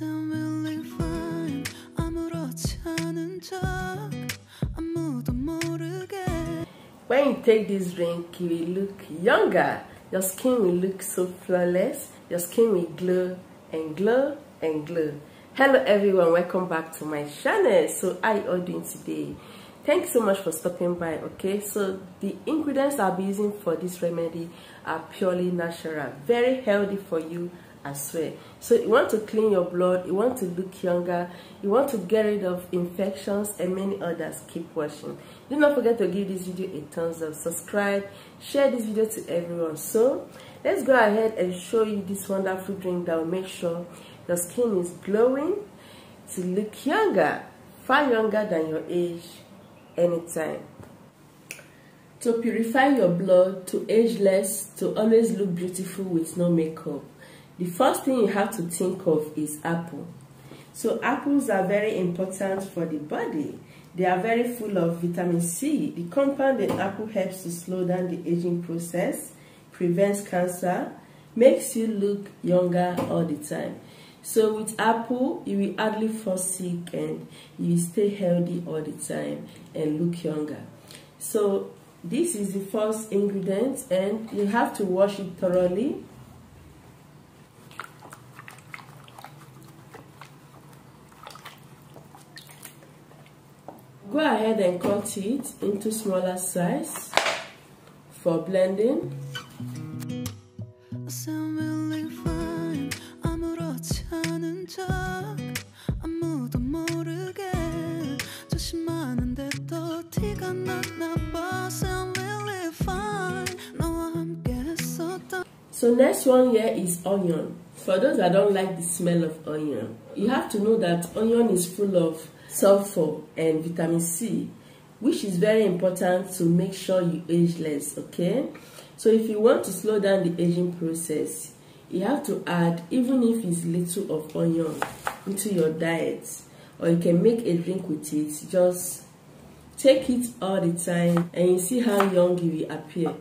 I'm really fine. 아무렇지 않은 척 아무도 모르게. When you take this drink, you will look younger. Your skin will look so flawless. Your skin will glow and glow and glow. Hello everyone, welcome back to my channel. So how are you all doing today? Thanks so much for stopping by. Okay, so the ingredients I'll be using for this remedy are purely natural, very healthy for you as well. So you want to clean your blood, you want to look younger, you want to get rid of infections and many others. Keep watching. Do not forget to give this video a thumbs up, subscribe, share this video to everyone. So let's go ahead and show you this wonderful drink that will make sure your skin is glowing to look younger, far younger than your age anytime. To purify your blood, to age less, to always look beautiful with no makeup. The first thing you have to think of is apple. So apples are very important for the body. They are very full of vitamin C. The compound in apple helps to slow down the aging process, prevents cancer, makes you look younger all the time. So with apple, you will hardly fall sick and you will stay healthy all the time and look younger. So this is the first ingredient and you have to wash it thoroughly. Go ahead and cut it into smaller size for blending. So next one here is onion. For those that don't like the smell of onion, you have to know that onion is full of sulfur and vitamin C, which is very important to make sure you age less, okay? So if you want to slow down the aging process, you have to add, even if it's little of onion, into your diet, or you can make a drink with it. Just take it all the time and you see how young you will appear.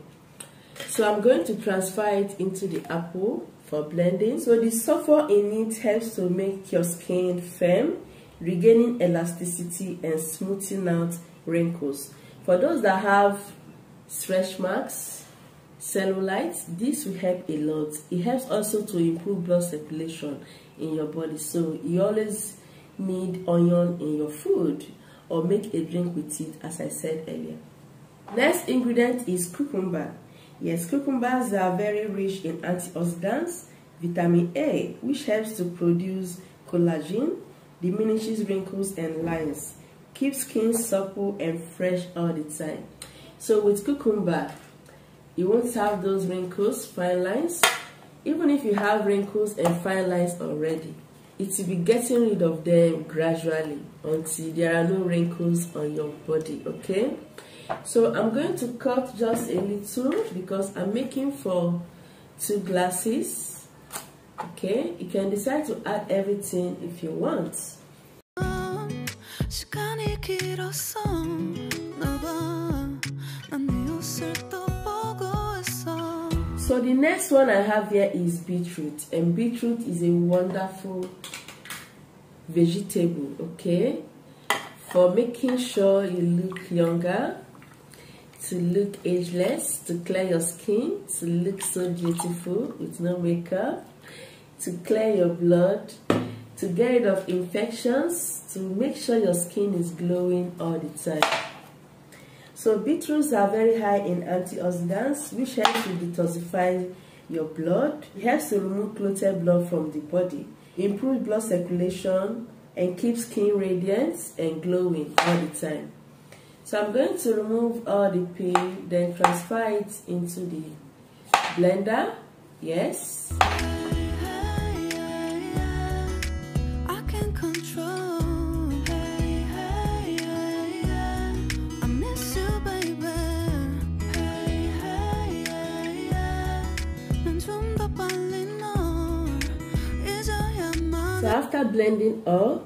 So I'm going to transfer it into the apple for blending. So the sulfur in it helps to make your skin firm, regaining elasticity and smoothing out wrinkles. For those that have stretch marks, cellulite, this will help a lot. It helps also to improve blood circulation in your body. So you always need onion in your food or make a drink with it, as I said earlier. Next ingredient is cucumber. Yes, cucumbers are very rich in antioxidants, vitamin A, which helps to produce collagen, diminishes wrinkles and lines, keeps skin supple and fresh all the time. So with cucumber, you won't have those wrinkles, fine lines. Even if you have wrinkles and fine lines already, it will be getting rid of them gradually until there are no wrinkles on your body, okay? So I'm going to cut just a little because I'm making for 2 glasses. Okay, you can decide to add everything if you want. So the next one I have here is beetroot, and beetroot is a wonderful vegetable, okay, for making sure you look younger, to look ageless, to clear your skin, to look so beautiful with no makeup, to clear your blood, to get rid of infections, to make sure your skin is glowing all the time. So beetroots are very high in antioxidants, which helps to detoxify your blood. It helps to remove clotted blood from the body, improve blood circulation, and keep skin radiant and glowing all the time. So I'm going to remove all the peel, then transfer it into the blender. Yes. So after blending all,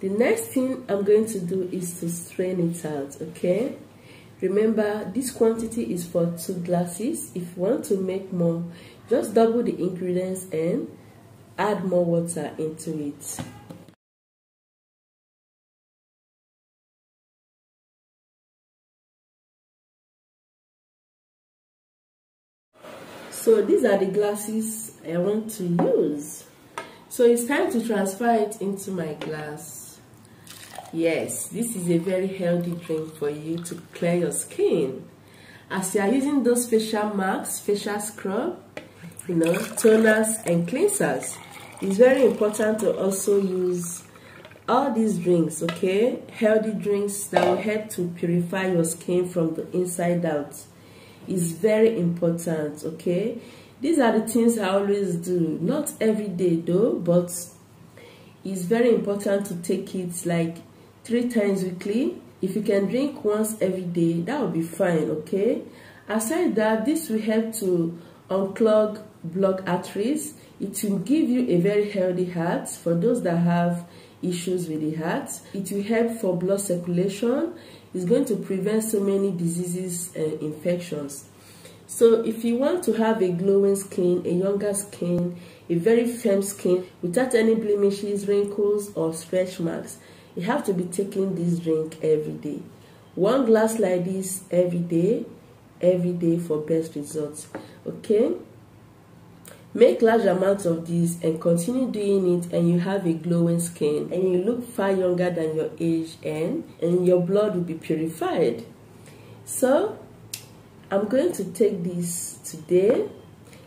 the next thing I'm going to do is to strain it out, okay? Remember, this quantity is for 2 glasses. If you want to make more, just double the ingredients and add more water into it. So these are the glasses I want to use. So it's time to transfer it into my glass. Yes, this is a very healthy drink for you to clear your skin. As you are using those facial masks, facial scrub, toners and cleansers, it's very important to also use all these drinks, okay? Healthy drinks that will help to purify your skin from the inside out. Is very important, okay? These are the things I always do, not every day though, but it's very important to take it like 3 times weekly. If you can drink once every day, that will be fine, okay? Aside that, this will help to unclog blocked arteries. It will give you a very healthy heart for those that have issues with the heart. It will help for blood circulation. It's going to prevent so many diseases and infections. So if you want to have a glowing skin, a younger skin, a very firm skin, without any blemishes, wrinkles, or stretch marks, you have to be taking this drink every day. 1 glass like this every day for best results, okay? Make large amounts of this and continue doing it, and you have a glowing skin and you look far younger than your age, and your blood will be purified. So I'm going to take this today,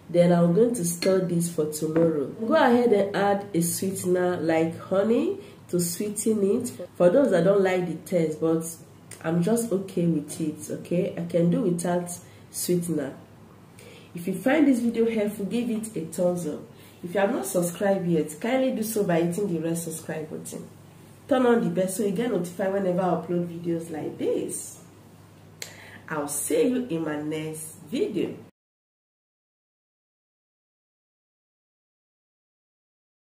then I'm going to store this for tomorrow. Go ahead and add a sweetener like honey to sweeten it for those that don't like the taste, but I'm just okay with it, okay? I can do without sweetener. If you find this video helpful, give it a thumbs up. If you have not subscribed yet, kindly do so by hitting the red subscribe button. Turn on the bell so you get notified whenever I upload videos like this. I'll see you in my next video.